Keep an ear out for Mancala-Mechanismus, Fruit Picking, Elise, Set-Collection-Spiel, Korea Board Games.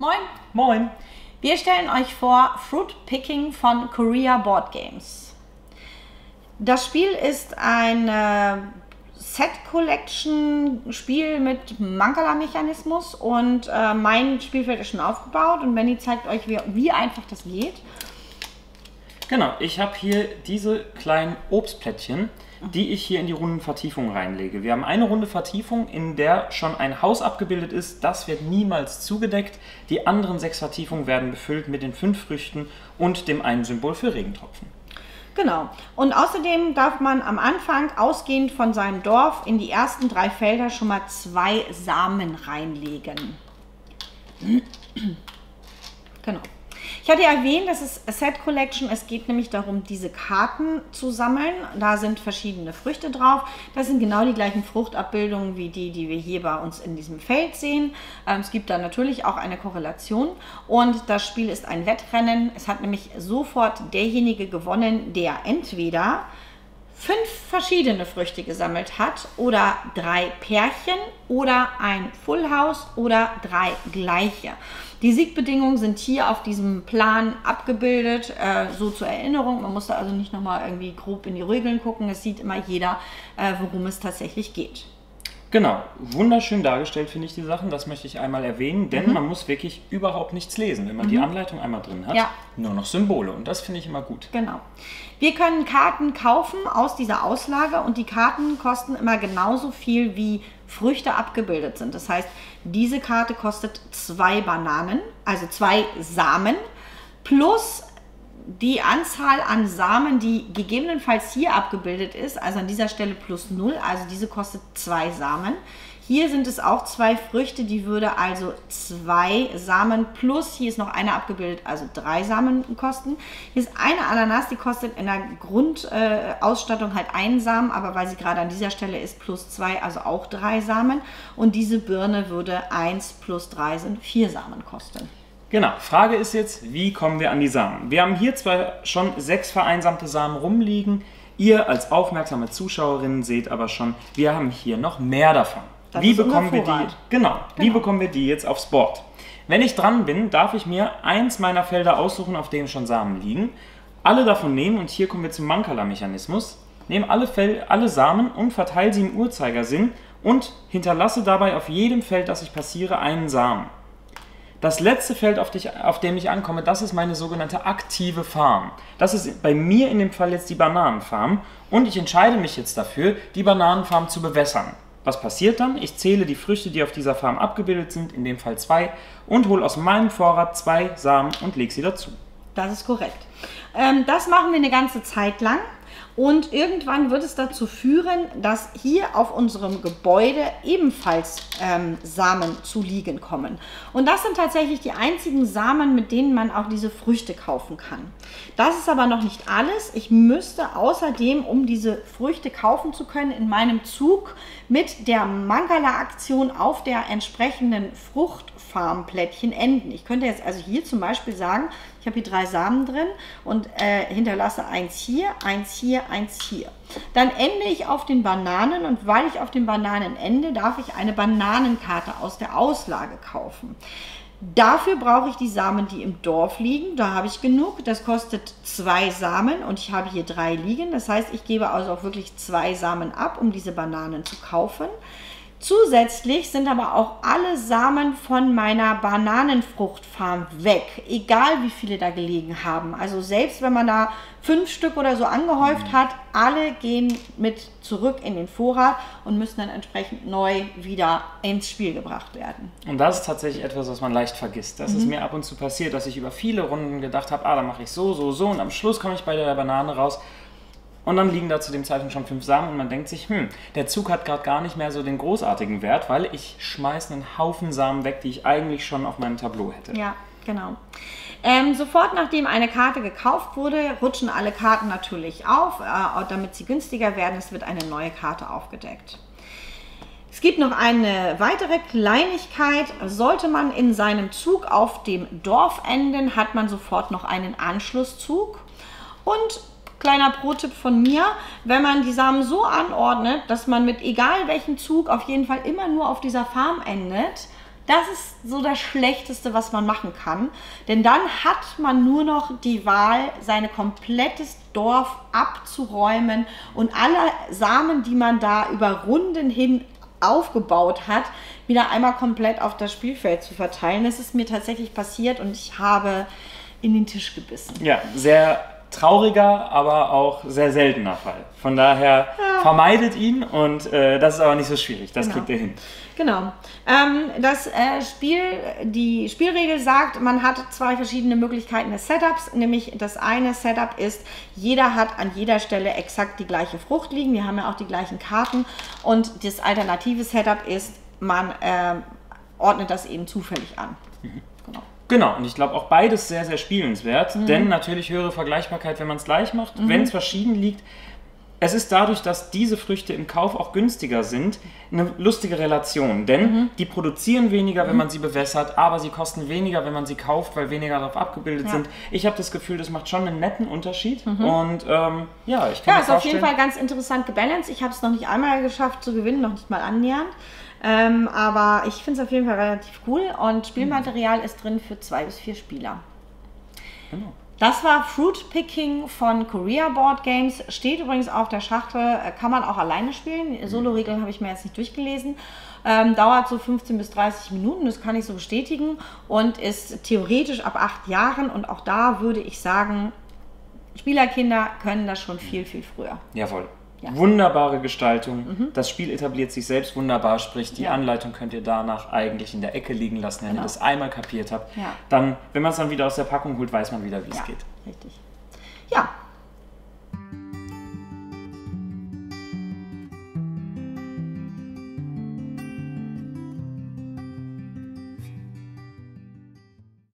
Moin! Moin! Wir stellen euch vor Fruit Picking von Korea Board Games. Das Spiel ist ein Set-Collection-Spiel mit Mancala-Mechanismus und mein Spielfeld ist schon aufgebaut und Benni zeigt euch, wie einfach das geht. Genau, ich habe hier diese kleinen Obstplättchen, die ich hier in die runden Vertiefungen reinlege. Wir haben eine runde Vertiefung, in der schon ein Haus abgebildet ist. Das wird niemals zugedeckt. Die anderen 6 Vertiefungen werden befüllt mit den 5 Früchten und dem einen Symbol für Regentropfen. Genau. Und außerdem darf man am Anfang, ausgehend von seinem Dorf, in die ersten 3 Felder schon mal 2 Samen reinlegen. Genau. Ich hatte ja erwähnt, das ist Set Collection. Es geht nämlich darum, diese Karten zu sammeln. Da sind verschiedene Früchte drauf. Das sind genau die gleichen Fruchtabbildungen wie die, die wir hier bei uns in diesem Feld sehen. Es gibt da natürlich auch eine Korrelation. Und das Spiel ist ein Wettrennen. Es hat nämlich sofort derjenige gewonnen, der entweder 5 verschiedene Früchte gesammelt hat oder 3 Pärchen oder ein Full House oder 3 gleiche. Die Siegbedingungen sind hier auf diesem Plan abgebildet, so zur Erinnerung. Man muss da also nicht nochmal irgendwie grob in die Regeln gucken. Es sieht immer jeder, worum es tatsächlich geht. Genau, wunderschön dargestellt finde ich die Sachen, das möchte ich einmal erwähnen, denn man muss wirklich überhaupt nichts lesen, wenn man die Anleitung einmal drin hat, nur noch Symbole und das finde ich immer gut. Genau. Wir können Karten kaufen aus dieser Auslage und die Karten kosten immer genauso viel wie Früchte abgebildet sind. Das heißt, diese Karte kostet 2 Bananen, also 2 Samen plus die Anzahl an Samen, die gegebenenfalls hier abgebildet ist, also an dieser Stelle plus 0, also diese kostet 2 Samen. Hier sind es auch 2 Früchte, die würde also 2 Samen plus, hier ist noch eine abgebildet, also 3 Samen kosten. Hier ist eine Ananas, die kostet in der Grundausstattung halt 1 Samen, aber weil sie gerade an dieser Stelle ist, plus 2, also auch 3 Samen. Und diese Birne würde 1 plus 3 sind 4 Samen kosten. Genau, Frage ist jetzt, wie kommen wir an die Samen? Wir haben hier zwar schon 6 vereinsamte Samen rumliegen, ihr als aufmerksame Zuschauerinnen seht aber schon, wir haben hier noch mehr davon. Wie bekommen wir die? Genau, wie bekommen wir die jetzt aufs Board? Wenn ich dran bin, darf ich mir eins meiner Felder aussuchen, auf dem schon Samen liegen, alle davon nehmen und hier kommen wir zum Mancala-Mechanismus, nehme alle Samen und verteile sie im Uhrzeigersinn und hinterlasse dabei auf jedem Feld, das ich passiere, einen Samen. Das letzte Feld, auf dem ich ankomme, das ist meine sogenannte aktive Farm. Das ist bei mir in dem Fall jetzt die Bananenfarm und ich entscheide mich jetzt dafür, die Bananenfarm zu bewässern. Was passiert dann? Ich zähle die Früchte, die auf dieser Farm abgebildet sind, in dem Fall 2, und hole aus meinem Vorrat 2 Samen und lege sie dazu. Das ist korrekt. Das machen wir eine ganze Zeit lang. Und irgendwann wird es dazu führen, dass hier auf unserem Gebäude ebenfalls Samen zu liegen kommen. Und das sind tatsächlich die einzigen Samen, mit denen man auch diese Früchte kaufen kann. Das ist aber noch nicht alles. Ich müsste außerdem, um diese Früchte kaufen zu können, in meinem Zug mit der Mancala-Aktion auf der entsprechenden Fruchtfarmplättchen enden. Ich könnte jetzt also hier zum Beispiel sagen, ich habe hier 3 Samen drin und hinterlasse 1 hier, 1 hier, 1 hier. Dann ende ich auf den Bananen und weil ich auf den Bananen ende, darf ich eine Bananenkarte aus der Auslage kaufen. Dafür brauche ich die Samen, die im Dorf liegen. Da habe ich genug. Das kostet 2 Samen und ich habe hier 3 liegen. Das heißt, ich gebe also auch wirklich 2 Samen ab, um diese Bananen zu kaufen. Zusätzlich sind aber auch alle Samen von meiner Bananenfruchtfarm weg, egal wie viele da gelegen haben. Also selbst wenn man da 5 Stück oder so angehäuft hat, alle gehen mit zurück in den Vorrat und müssen dann entsprechend neu wieder ins Spiel gebracht werden. Und das ist tatsächlich etwas, was man leicht vergisst. Das ist mir ab und zu passiert, dass ich über viele Runden gedacht habe, ah, da mache ich so, so, so und am Schluss komme ich bei der Banane raus. Und dann liegen da zu dem Zeitpunkt schon 5 Samen und man denkt sich, der Zug hat gerade gar nicht mehr so den großartigen Wert, weil ich schmeiße einen Haufen Samen weg, die ich eigentlich schon auf meinem Tableau hätte. Ja, genau. Sofort nachdem eine Karte gekauft wurde, rutschen alle Karten natürlich auf, damit sie günstiger werden. Es wird eine neue Karte aufgedeckt. Es gibt noch eine weitere Kleinigkeit. Sollte man in seinem Zug auf dem Dorf enden, hat man sofort noch einen Anschlusszug und kleiner Pro-Tipp von mir, wenn man die Samen so anordnet, dass man mit egal welchem Zug auf jeden Fall immer nur auf dieser Farm endet, Das ist so das Schlechteste, was man machen kann, denn dann hat man nur noch die Wahl, sein komplettes Dorf abzuräumen und alle Samen, die man da über Runden hin aufgebaut hat, wieder einmal komplett auf das Spielfeld zu verteilen. Das ist mir tatsächlich passiert und ich habe in den Tisch gebissen. Ja, sehr trauriger, aber auch sehr seltener Fall. Von daher vermeidet ihn und das ist aber nicht so schwierig. Das kriegt ihr hin. Genau. Die Spielregel sagt, man hat zwei verschiedene Möglichkeiten des Setups. Nämlich das eine Setup ist, jeder hat an jeder Stelle exakt die gleiche Frucht liegen. Wir haben ja auch die gleichen Karten. Und das alternative Setup ist, man ordnet das eben zufällig an. Mhm. Genau, und ich glaube auch beides sehr, sehr spielenswert, denn natürlich höhere Vergleichbarkeit, wenn man es gleich macht, wenn es verschieden liegt. Es ist dadurch, dass diese Früchte im Kauf auch günstiger sind, eine lustige Relation, denn die produzieren weniger, wenn man sie bewässert, aber sie kosten weniger, wenn man sie kauft, weil weniger darauf abgebildet sind. Ich habe das Gefühl, das macht schon einen netten Unterschied und ja, ich kann mir vorstellen. Ja, ist auf jeden Fall ganz interessant gebalanced. Ich habe es noch nicht einmal geschafft zu gewinnen, noch nicht mal annähernd. Aber ich finde es auf jeden Fall relativ cool und Spielmaterial ist drin für 2 bis 4 Spieler. Genau. Das war Fruit Picking von Korea Board Games. Steht übrigens auf der Schachtel, kann man auch alleine spielen. Solo-Regeln habe ich mir jetzt nicht durchgelesen. Dauert so 15 bis 30 Minuten, das kann ich so bestätigen. Und ist theoretisch ab 8 Jahren und auch da würde ich sagen, Spielerkinder können das schon viel, viel früher. Jawohl. Ja. Wunderbare Gestaltung, das Spiel etabliert sich selbst wunderbar, sprich die Anleitung könnt ihr danach eigentlich in der Ecke liegen lassen, wenn ihr das einmal kapiert habt. Dann, wenn man es dann wieder aus der Packung holt, weiß man wieder, wie es geht. Richtig. Ja.